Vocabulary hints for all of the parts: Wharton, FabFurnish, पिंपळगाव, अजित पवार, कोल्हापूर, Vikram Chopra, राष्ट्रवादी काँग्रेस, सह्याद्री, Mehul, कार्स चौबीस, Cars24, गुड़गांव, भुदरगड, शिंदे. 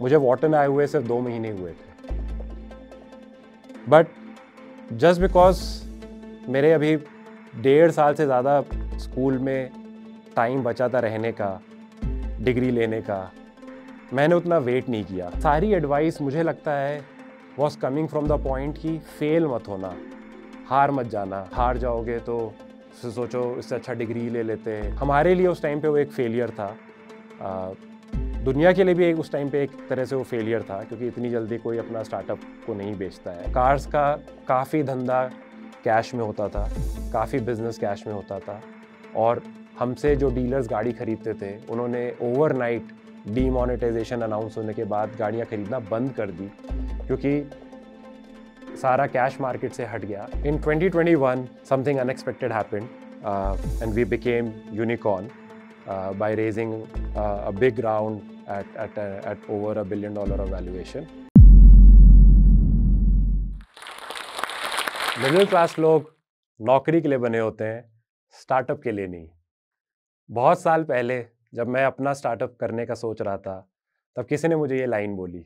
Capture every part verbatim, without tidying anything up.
मुझे वॉर्टन आए हुए सिर्फ दो महीने हुए थे, बट जस्ट बिकॉज मेरे अभी डेढ़ साल से ज़्यादा स्कूल में टाइम बचा था रहने का, डिग्री लेने का, मैंने उतना वेट नहीं किया। सारी एडवाइस मुझे लगता है was coming from the point कि फेल मत होना, हार मत जाना, हार जाओगे तो सोचो इससे अच्छा डिग्री ले लेते हैं। हमारे लिए उस टाइम पे वो एक फेलियर था, आ, दुनिया के लिए भी एक उस टाइम पे एक तरह से वो फेलियर था, क्योंकि इतनी जल्दी कोई अपना स्टार्टअप को नहीं बेचता है। कार्स का काफ़ी धंधा कैश में होता था, काफ़ी बिजनेस कैश में होता था, और हमसे जो डीलर्स गाड़ी खरीदते थे उन्होंने ओवरनाइट डीमोनेटाइजेशन अनाउंस होने के बाद गाड़ियाँ खरीदना बंद कर दी, क्योंकि सारा कैश मार्केट से हट गया। In twenty twenty-one something unexpected happened and we became unicorn by raising a big round at at at over a billion dollar of valuation. Middle class लोग नौकरी के लिए बने होते हैं, स्टार्टअप के लिए नहीं। बहुत साल पहले जब मैं अपना स्टार्टअप करने का सोच रहा था, तब किसी ने मुझे ये लाइन बोली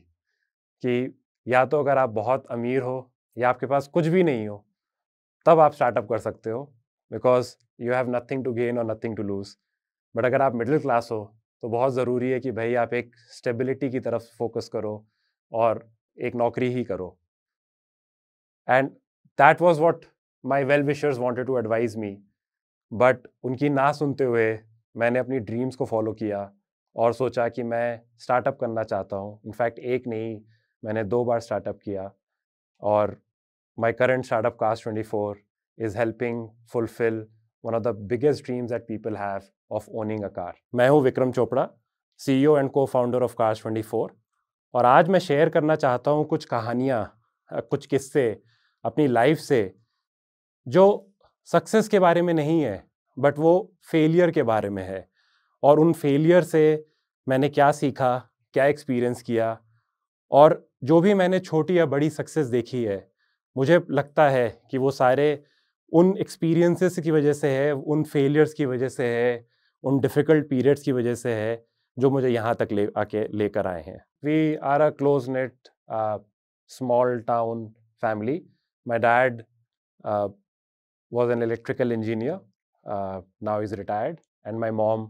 कि या तो अगर आप बहुत अमीर हो या आपके पास कुछ भी नहीं हो, तब आप स्टार्टअप कर सकते हो, because you have nothing to gain और नथिंग टू लूज। बट अगर आप मिडिल क्लास हो तो बहुत ज़रूरी है कि भाई आप एक स्टेबिलिटी की तरफ फोकस करो और एक नौकरी ही करो। And that was what my well wishers wanted to advise me, but उनकी ना सुनते हुए मैंने अपनी ड्रीम्स को फॉलो किया और सोचा कि मैं स्टार्टअप करना चाहता हूँ। इनफैक्ट एक नहीं, मैंने दो बार स्टार्टअप किया, और my current startup Cars twenty four is helping fulfil one of the biggest dreams that people have of owning a car. मैं हूँ Vikram Chopra, CEO and cofounder of Cars twenty four, और आज मैं शेयर करना चाहता हूँ कुछ कहानियाँ, कुछ किस्से अपनी लाइफ से, जो सक्सेस के बारे में नहीं है बट वो फेलियर के बारे में है, और उन फेलियर से मैंने क्या सीखा, क्या एक्सपीरियंस किया, और जो भी मैंने छोटी या बड़ी सक्सेस देखी है, मुझे लगता है कि वो सारे उन एक्सपीरियंसेस की वजह से है, उन फेलियर्स की वजह से है, उन डिफ़िकल्ट पीरियड्स की वजह से है, जो मुझे यहाँ तक ले आके लेकर आए हैं। We are a close knit small town family. My dad was an electrical engineer, now is retired, and my mom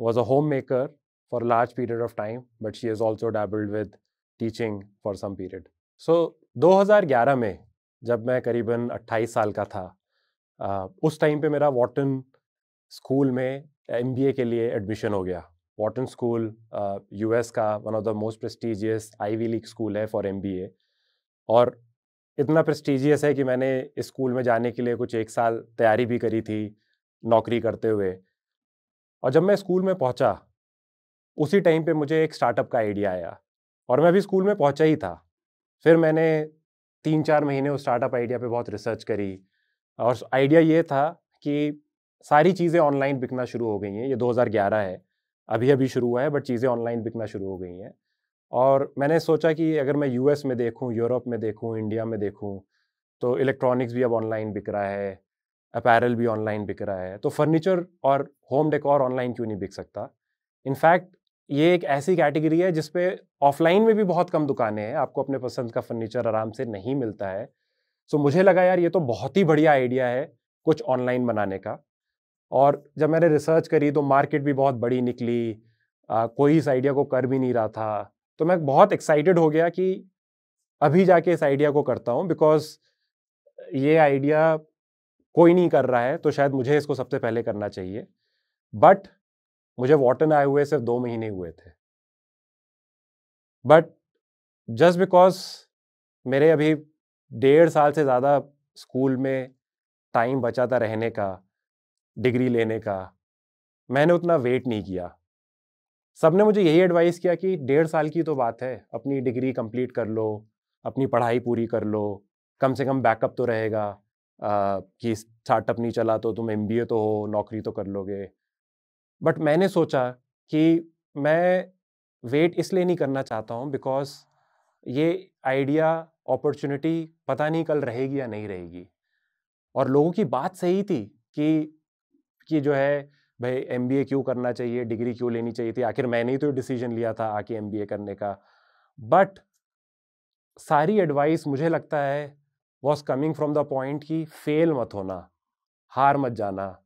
was a home maker for large period of time, but she is also dabbled with teaching for some period. So दो हज़ार ग्यारह में जब मैं करीबन अट्ठाईस साल का था, uh, उस टाइम पे मेरा वॉर्टन स्कूल में एमबीए के लिए एडमिशन हो गया। वॉर्टन स्कूल यूएस का one of the most prestigious Ivy League school है फॉर एमबीए, और इतना प्रेस्टीजियस है कि मैंने इस स्कूल में जाने के लिए कुछ एक साल तैयारी भी करी थी नौकरी करते हुए। और जब मैं स्कूल में पहुंचा, उसी टाइम पे मुझे एक स्टार्टअप का आइडिया आया, और मैं अभी स्कूल में पहुंचा ही था। फिर मैंने तीन चार महीने उस स्टार्टअप आइडिया पे बहुत रिसर्च करी, और आइडिया ये था कि सारी चीज़ें ऑनलाइन बिकना शुरू हो गई हैं। ये दो हज़ार ग्यारह है, अभी अभी शुरू हुआ है, बट चीज़ें ऑनलाइन बिकना शुरू हो गई हैं। और मैंने सोचा कि अगर मैं यूएस में देखूँ, यूरोप में देखूँ, इंडिया में देखूँ, तो इलेक्ट्रॉनिक्स भी अब ऑनलाइन बिक रहा है, अपैरल भी ऑनलाइन बिक रहा है, तो फर्नीचर और होम डेकोर ऑनलाइन क्यों नहीं बिक सकता। इनफैक्ट ये एक ऐसी कैटेगरी है जिस पे ऑफलाइन में भी बहुत कम दुकानें हैं, आपको अपने पसंद का फर्नीचर आराम से नहीं मिलता है। सो मुझे लगा यार ये तो बहुत ही बढ़िया आइडिया है कुछ ऑनलाइन बनाने का। और जब मैंने रिसर्च करी तो मार्केट भी बहुत बड़ी निकली, आ, कोई इस आइडिया को कर भी नहीं रहा था, तो मैं बहुत एक्साइटेड हो गया कि अभी जाके इस आइडिया को करता हूँ, बिकॉज ये आइडिया कोई नहीं कर रहा है, तो शायद मुझे इसको सबसे पहले करना चाहिए। बट मुझे वॉर्टन आए हुए सिर्फ दो महीने हुए थे, बट जस्ट बिकॉज मेरे अभी डेढ़ साल से ज़्यादा स्कूल में टाइम बचा था रहने का, डिग्री लेने का, मैंने उतना वेट नहीं किया। सब ने मुझे यही एडवाइस किया कि डेढ़ साल की तो बात है, अपनी डिग्री कंप्लीट कर लो, अपनी पढ़ाई पूरी कर लो, कम से कम बैकअप तो रहेगा, आ, कि स्टार्टअप नहीं चला तो तुम एमबीए तो हो, नौकरी तो कर लोगे। बट मैंने सोचा कि मैं वेट इसलिए नहीं करना चाहता हूँ, बिकॉज ये आइडिया, अपॉर्चुनिटी पता नहीं कल रहेगी या नहीं रहेगी। और लोगों की बात सही थी कि कि जो है भाई एमबीए क्यों करना चाहिए, डिग्री क्यों लेनी चाहिए थी, आखिर मैंने ही तो डिसीजन लिया था आके एमबीए करने का। बट सारी एडवाइस मुझे लगता है was coming from the point कि फेल मत होना, हार मत जाना,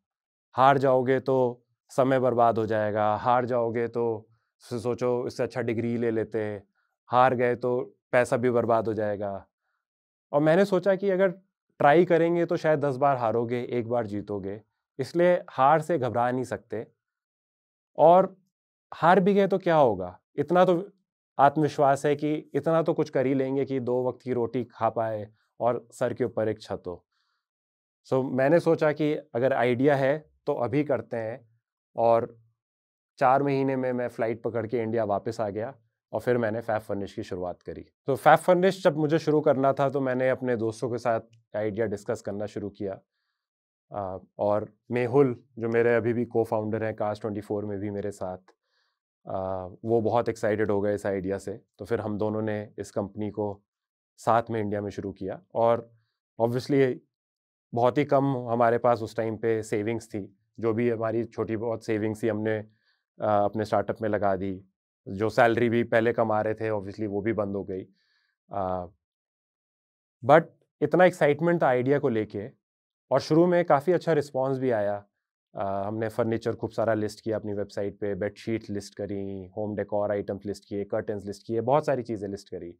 हार जाओगे तो समय बर्बाद हो जाएगा, हार जाओगे तो सोचो इससे अच्छा डिग्री ले लेते, हार गए तो पैसा भी बर्बाद हो जाएगा। और मैंने सोचा कि अगर ट्राई करेंगे तो शायद दस बार हारोगे, एक बार जीतोगे, इसलिए हार से घबरा नहीं सकते। और हार भी गए तो क्या होगा, इतना तो आत्मविश्वास है कि इतना तो कुछ कर ही लेंगे कि दो वक्त की रोटी खा पाए और सर के ऊपर एक छत हो। सो मैंने सोचा कि अगर आइडिया है तो अभी करते हैं, और चार महीने में मैं फ़्लाइट पकड़ के इंडिया वापस आ गया और फिर मैंने FabFurnish की शुरुआत करी। तो FabFurnish जब मुझे शुरू करना था तो मैंने अपने दोस्तों के साथ आइडिया डिस्कस करना शुरू किया, आ, और मेहुल जो मेरे अभी भी को फाउंडर हैं कार्स चौबीस में भी मेरे साथ, आ, वो बहुत एक्साइटेड हो गए इस आइडिया से। तो फिर हम दोनों ने इस कंपनी को साथ में इंडिया में शुरू किया, और ऑब्वियसली बहुत ही कम हमारे पास उस टाइम पे सेविंग्स थी, जो भी हमारी छोटी बहुत सेविंग्स थी हमने आ, अपने स्टार्टअप में लगा दी। जो सैलरी भी पहले कमा रहे थे ऑब्वियसली वो भी बंद हो गई, बट इतना एक्साइटमेंट था आइडिया को लेके, और शुरू में काफ़ी अच्छा रिस्पांस भी आया। आ, हमने फर्नीचर खूब सारा लिस्ट किया अपनी वेबसाइट पे, बेडशीट लिस्ट करी, होम डेकोर आइटम्स लिस्ट किए, कर्टन्स लिस्ट किए, बहुत सारी चीज़ें लिस्ट करी,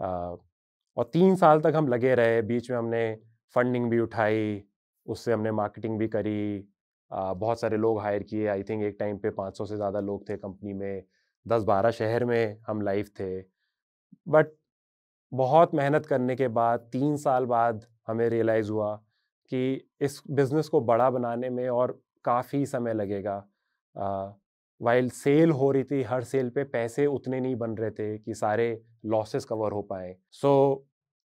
आ, और तीन साल तक हम लगे रहे। बीच में हमने फंडिंग भी उठाई, उससे हमने मार्केटिंग भी करी, आ, बहुत सारे लोग हायर किए। आई थिंक एक टाइम पे पाँच सौ से ज़्यादा लोग थे कंपनी में, दस बारह शहर में हम लाइव थे। बट बहुत मेहनत करने के बाद तीन साल बाद हमें रियलाइज़ हुआ कि इस बिज़नेस को बड़ा बनाने में और काफ़ी समय लगेगा। वाइल सेल हो रही थी, हर सेल पे पैसे उतने नहीं बन रहे थे कि सारे लॉसेस कवर हो पाए। सो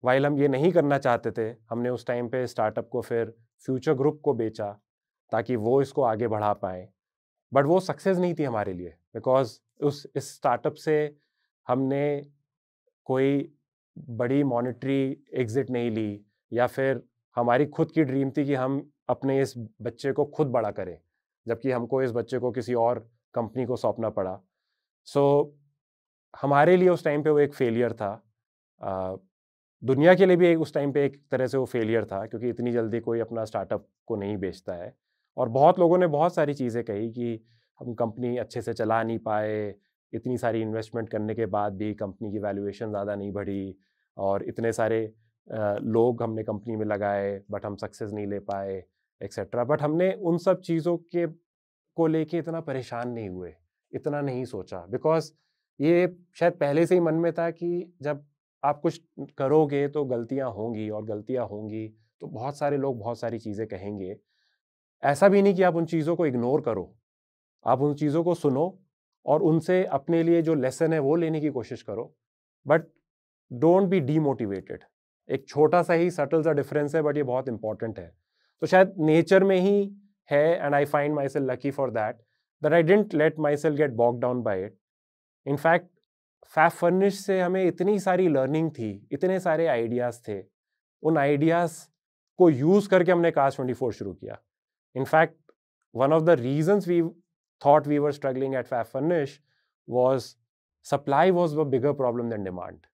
वाइल हम ये नहीं करना चाहते थे, हमने उस टाइम पे स्टार्टअप को फिर फ्यूचर ग्रुप को बेचा ताकि वो इसको आगे बढ़ा पाए, बट वो सक्सेस नहीं थी हमारे लिए, बिकॉज उस इस स्टार्टअप से हमने कोई बड़ी मॉनेटरी एग्ज़िट नहीं ली, या फिर हमारी खुद की ड्रीम थी कि हम अपने इस बच्चे को खुद बड़ा करें, जबकि हमको इस बच्चे को किसी और कंपनी को सौंपना पड़ा। सो so, हमारे लिए उस टाइम पे वो एक फेलियर था, आ, दुनिया के लिए भी एक उस टाइम पे एक तरह से वो फेलियर था, क्योंकि इतनी जल्दी कोई अपना स्टार्टअप को नहीं बेचता है। और बहुत लोगों ने बहुत सारी चीज़ें कही कि हम कंपनी अच्छे से चला नहीं पाए, इतनी सारी इन्वेस्टमेंट करने के बाद भी कंपनी की वैल्यूएशन ज़्यादा नहीं बढ़ी, और इतने सारे Uh, लोग हमने कंपनी में लगाए बट हम सक्सेस नहीं ले पाए, एक्सेट्रा। बट हमने उन सब चीज़ों के को लेके इतना परेशान नहीं हुए, इतना नहीं सोचा, बिकॉज ये शायद पहले से ही मन में था कि जब आप कुछ करोगे तो गलतियां होंगी, और गलतियां होंगी तो बहुत सारे लोग बहुत सारी चीज़ें कहेंगे। ऐसा भी नहीं कि आप उन चीज़ों को इग्नोर करो, आप उन चीज़ों को सुनो और उनसे अपने लिए जो लेसन है वो लेने की कोशिश करो, बट डोंट बी डीमोटिवेटेड। एक छोटा सा ही सटल सा डिफरेंस है, बट ये बहुत इंपॉर्टेंट है। तो शायद नेचर में ही है, and I find myself lucky for that that I didn't let myself get boxed down by it. In fact FabFurnish से हमें इतनी सारी लर्निंग थी, इतने सारे आइडियाज़ थे, उन आइडियाज़ को यूज़ करके हमने कार्स चौबीस शुरू किया। In fact one of the reasons we thought we were struggling at FabFurnish was supply was a bigger problem than demand.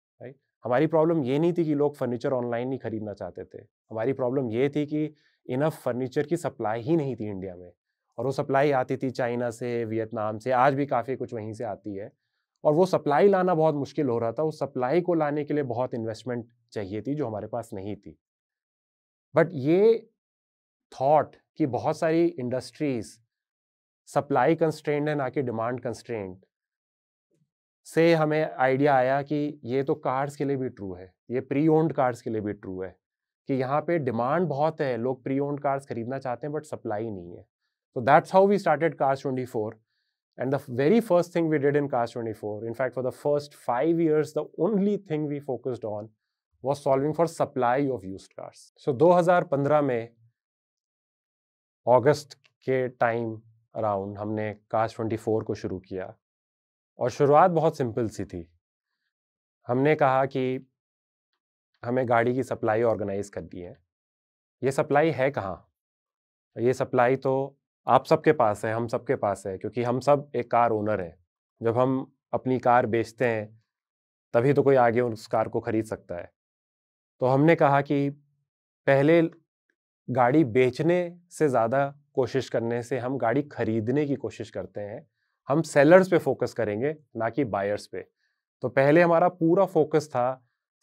हमारी प्रॉब्लम ये नहीं थी कि लोग फर्नीचर ऑनलाइन नहीं खरीदना चाहते थे, हमारी प्रॉब्लम ये थी कि इनफ फर्नीचर की सप्लाई ही नहीं थी इंडिया में, और वो सप्लाई आती थी चाइना से, वियतनाम से, आज भी काफ़ी कुछ वहीं से आती है, और वो सप्लाई लाना बहुत मुश्किल हो रहा था। उस सप्लाई को लाने के लिए बहुत इन्वेस्टमेंट चाहिए थी जो हमारे पास नहीं थी। बट ये थॉट कि बहुत सारी इंडस्ट्रीज सप्लाई कंस्ट्रेंट है ना कि डिमांड कंस्ट्रेंट, से हमें आइडिया आया कि ये तो कार्स के लिए भी ट्रू है, ये प्री ओन्ड कार्स के लिए भी ट्रू है कि यहाँ पे डिमांड बहुत है, लोग प्री ओन्ड कार्स खरीदना चाहते हैं बट सप्लाई नहीं है। तो that's how we started कार्स चौबीस, and the very first thing we did in कार्स चौबीस, in fact for the first five years the only thing we focused on was solving for supply of used cars. So दो हज़ार पंद्रह में अगस्त के time around हमने कार्स चौबीस को शुरू किया, और शुरुआत बहुत सिंपल सी थी। हमने कहा कि हमें गाड़ी की सप्लाई ऑर्गेनाइज़ करनी है। ये सप्लाई है कहाँ? ये सप्लाई तो आप सबके पास है, हम सबके पास है, क्योंकि हम सब एक कार ओनर हैं। जब हम अपनी कार बेचते हैं तभी तो कोई आगे उस कार को खरीद सकता है। तो हमने कहा कि पहले गाड़ी बेचने से ज़्यादा कोशिश करने से हम गाड़ी खरीदने की कोशिश करते हैं, हम सेलर्स पे फोकस करेंगे ना कि बायर्स पे। तो पहले हमारा पूरा फोकस था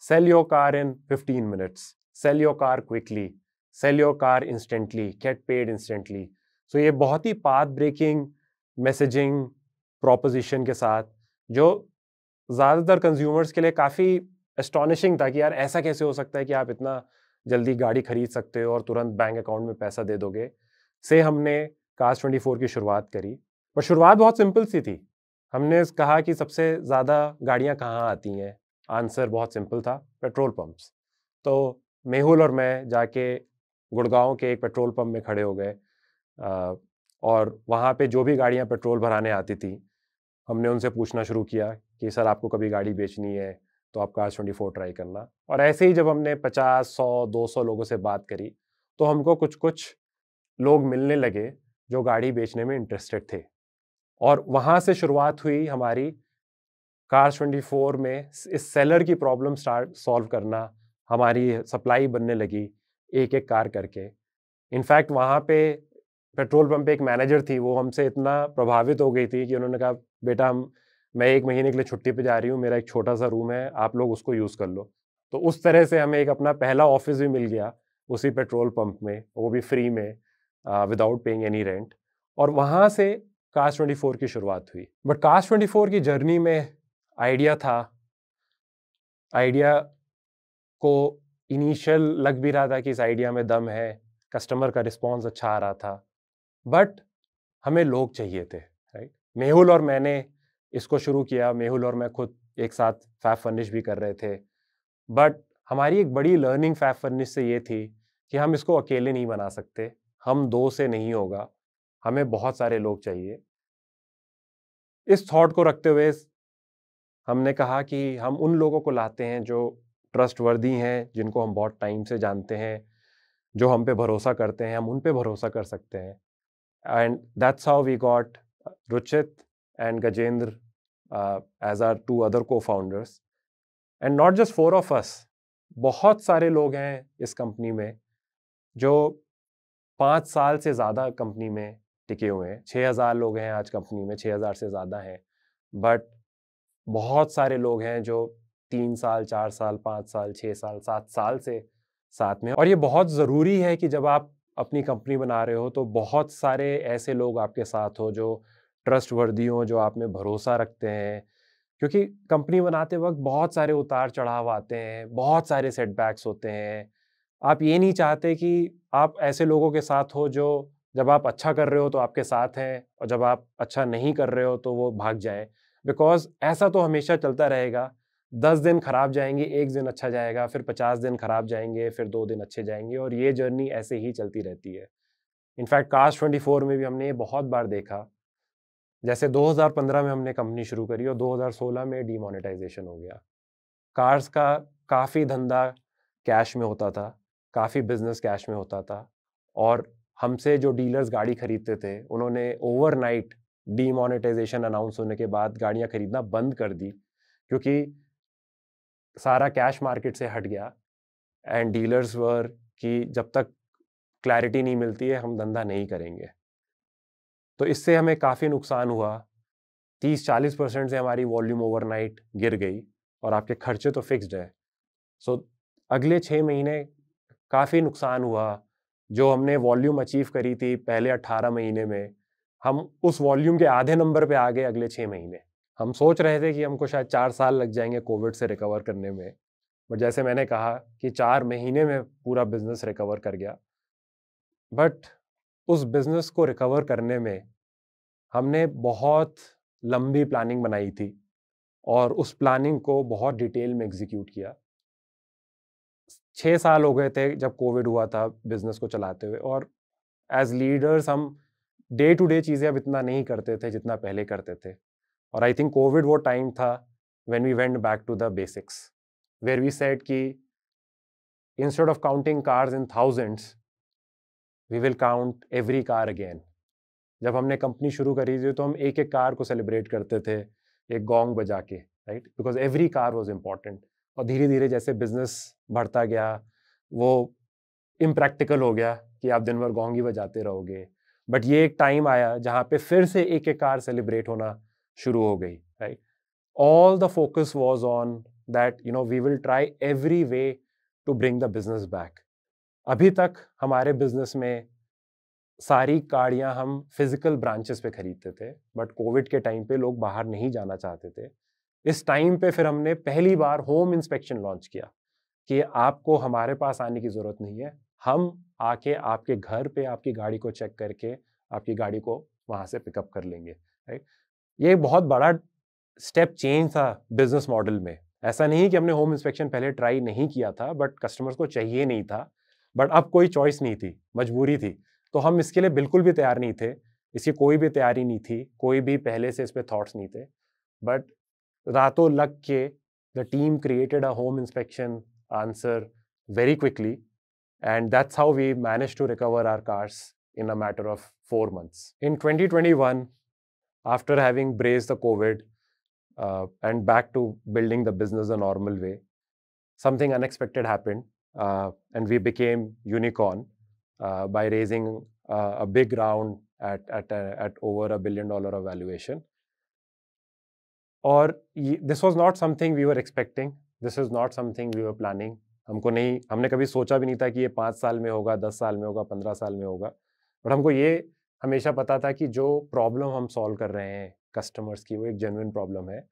sell your car in fifteen minutes, sell your car quickly, sell your car instantly, get paid instantly. So ये बहुत ही पाथ ब्रेकिंग मैसेजिंग प्रोपोजिशन के साथ, जो ज़्यादातर कंज्यूमर्स के लिए काफ़ी एस्टॉनिशिंग था कि यार ऐसा कैसे हो सकता है कि आप इतना जल्दी गाड़ी खरीद सकते हो और तुरंत बैंक अकाउंट में पैसा दे दोगे, से हमने कार्स ट्वेंटी फोर की शुरुआत करी। पर शुरुआत बहुत सिंपल सी थी। हमने कहा कि सबसे ज़्यादा गाड़ियाँ कहाँ आती हैं, आंसर बहुत सिंपल था, पेट्रोल पम्प्स। तो मेहुल और मैं जाके गुड़गांव के एक पेट्रोल पम्प में खड़े हो गए और वहाँ पे जो भी गाड़ियाँ पेट्रोल भराने आती थी, हमने उनसे पूछना शुरू किया कि सर आपको कभी गाड़ी बेचनी है तो आप कार्स ट्वेंटी फोर ट्राई करना। और ऐसे ही जब हमने पचास, सौ, दो सौ लोगों से बात करी तो हमको कुछ कुछ लोग मिलने लगे जो गाड़ी बेचने में इंटरेस्टेड थे। और वहाँ से शुरुआत हुई हमारी कार्स ट्वेंटी फोर में इस सेलर की प्रॉब्लम स्टार्ट सॉल्व करना, हमारी सप्लाई बनने लगी एक एक कार करके। इनफैक्ट वहाँ पे पेट्रोल पंप पे एक मैनेजर थी, वो हमसे इतना प्रभावित हो गई थी कि उन्होंने कहा बेटा हम मैं एक महीने के लिए छुट्टी पे जा रही हूँ, मेरा एक छोटा सा रूम है, आप लोग उसको यूज़ कर लो। तो उस तरह से हमें एक अपना पहला ऑफिस भी मिल गया उसी पेट्रोल पंप में, वो भी फ्री में, विदाउट पेइंग एनी रेंट। और वहाँ से कार्स ट्वेंटी फोर की शुरुआत हुई। बट कार्स ट्वेंटी फोर की जर्नी में आइडिया था, आइडिया को इनिशियल लग भी रहा था कि इस आइडिया में दम है, कस्टमर का रिस्पॉन्स अच्छा आ रहा था, बट हमें लोग चाहिए थे, राइट। मेहुल और मैंने इसको शुरू किया, मेहुल और मैं खुद एक साथ FabFurnish भी कर रहे थे। बट हमारी एक बड़ी लर्निंग FabFurnish से ये थी कि हम इसको अकेले नहीं बना सकते, हम दो से नहीं होगा, हमें बहुत सारे लोग चाहिए। इस थॉट को रखते हुए हमने कहा कि हम उन लोगों को लाते हैं जो ट्रस्टवर्दी हैं, जिनको हम बहुत टाइम से जानते हैं, जो हम पे भरोसा करते हैं, हम उन पे भरोसा कर सकते हैं। And that's how we got Ruchit and Gajendra uh, as our two other co-founders. And not just four of us, बहुत सारे लोग हैं इस कंपनी में जो पाँच साल से ज़्यादा कंपनी में टिके हुए हैं। छः हज़ार लोग हैं आज कंपनी में, छः हज़ार से ज़्यादा हैं। बट बहुत सारे लोग हैं जो तीन साल, चार साल, पाँच साल, छः साल, सात साल से साथ में। और ये बहुत ज़रूरी है कि जब आप अपनी कंपनी बना रहे हो तो बहुत सारे ऐसे लोग आपके साथ हो जो ट्रस्टवर्दी हो, जो आप में भरोसा रखते हैं, क्योंकि कंपनी बनाते वक्त बहुत सारे उतार चढ़ाव आते हैं, बहुत सारे सेटबैक्स होते हैं। आप ये नहीं चाहते कि आप ऐसे लोगों के साथ हो जो जब आप अच्छा कर रहे हो तो आपके साथ हैं और जब आप अच्छा नहीं कर रहे हो तो वो भाग जाएं, बिकॉज ऐसा तो हमेशा चलता रहेगा। दस दिन खराब जाएंगे, एक दिन अच्छा जाएगा, फिर पचास दिन खराब जाएंगे, फिर दो दिन अच्छे जाएंगे, और ये जर्नी ऐसे ही चलती रहती है। इनफैक्ट कार्स ट्वेंटी फोर में भी हमने ये बहुत बार देखा। जैसे दो हज़ार पंद्रह में हमने कंपनी शुरू करी और दो हज़ार सोलह में डीमोनेटाइजेशन हो गया। कार्स का काफ़ी धंधा कैश में होता था, काफ़ी बिजनेस कैश में होता था, और हमसे जो डीलर्स गाड़ी खरीदते थे उन्होंने ओवरनाइट डीमोनेटाइजेशन अनाउंस होने के बाद गाड़ियाँ खरीदना बंद कर दी, क्योंकि सारा कैश मार्केट से हट गया। एंड डीलर्स वर कि जब तक क्लैरिटी नहीं मिलती है हम धंधा नहीं करेंगे। तो इससे हमें काफ़ी नुकसान हुआ, तीस चालीस परसेंट से हमारी वॉल्यूम ओवरनाइट गिर गई, और आपके खर्चे तो फिक्स्ड हैं। सो so, अगले छः महीने काफ़ी नुकसान हुआ। जो हमने वॉल्यूम अचीव करी थी पहले अट्ठारह महीने में, हम उस वॉल्यूम के आधे नंबर पे आ गए अगले छः महीने। हम सोच रहे थे कि हमको शायद चार साल लग जाएंगे कोविड से रिकवर करने में, बट जैसे मैंने कहा कि चार महीने में पूरा बिजनेस रिकवर कर गया। बट उस बिज़नेस को रिकवर करने में हमने बहुत लंबी प्लानिंग बनाई थी और उस प्लानिंग को बहुत डिटेल में एग्जीक्यूट किया। छः साल हो गए थे जब कोविड हुआ था बिज़नेस को चलाते हुए, और एज लीडर्स हम डे टू डे चीज़ें अब इतना नहीं करते थे जितना पहले करते थे। और आई थिंक कोविड वो टाइम था when we went back to the basics, where we said कि instead of counting cars in thousands we will count every car again. जब हमने कंपनी शुरू करी थी तो हम एक एक कार को सेलिब्रेट करते थे एक गोंग बजा के, right, because every car was important. और धीरे धीरे जैसे बिजनेस बढ़ता गया वो इम्प्रैक्टिकल हो गया कि आप दिन भर गोंगी बजाते रहोगे, बट ये एक टाइम आया जहाँ पे फिर से एक एक कार सेलिब्रेट होना शुरू हो गई, right. All the focus was on that you know we will try every way to bring the business back. अभी तक हमारे बिजनेस में सारी गाड़ियाँ हम फिजिकल ब्रांचेस पे खरीदते थे, बट कोविड के टाइम पे लोग बाहर नहीं जाना चाहते थे। इस टाइम पे फिर हमने पहली बार होम इंस्पेक्शन लॉन्च किया कि आपको हमारे पास आने की ज़रूरत नहीं है, हम आके आपके घर पे आपकी गाड़ी को चेक करके आपकी गाड़ी को वहाँ से पिकअप कर लेंगे, राइट। ये बहुत बड़ा स्टेप चेंज था बिजनेस मॉडल में। ऐसा नहीं कि हमने होम इंस्पेक्शन पहले ट्राई नहीं किया था, बट कस्टमर्स को चाहिए नहीं था, बट अब कोई चॉइस नहीं थी, मजबूरी थी। तो हम इसके लिए बिल्कुल भी तैयार नहीं थे, इसकी कोई भी तैयारी नहीं थी, कोई भी पहले से इस पर थॉट्स नहीं थे, बट रातों लग के the team created a home inspection answer very quickly and that's how we managed to recover our cars in a matter of four months. In twenty twenty-one, after having braced the COVID uh, and back to building the business a normal way, something unexpected happened uh, and we became unicorn uh, by raising uh, a big round at, at, at over a billion dollar valuation. Or this was not something we were expecting. This is not something we were planning. हमको नहीं हमने कभी सोचा भी नहीं था कि ये पाँच साल में होगा, दस साल में होगा, पंद्रह साल में होगा। बट हमको ये हमेशा पता था कि जो प्रॉब्लम हम सॉल्व कर रहे हैं कस्टमर्स की वो एक जेन्युइन प्रॉब्लम है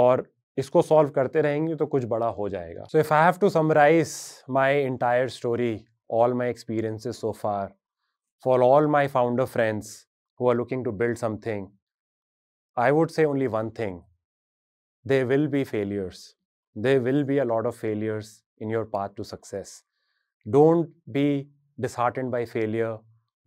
और इसको सॉल्व करते रहेंगे तो कुछ बड़ा हो जाएगा। So if I have to summarise my entire story, all my experiences so far, for all my founder friends who are looking to build something, I would say only one thing, they will be failures, they will be a lot of failures in your path to success. Don't be disheartened by failure.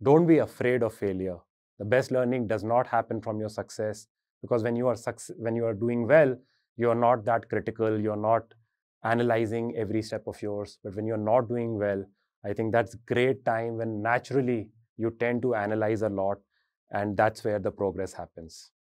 Don't be afraid of failure. The best learning does not happen from your success, because when you are success, when you are doing well, you are not that critical. You are not analyzing every step of yours. But when you are not doing well, I think that's great time when naturally you tend to analyze a lot, and that's where the progress happens.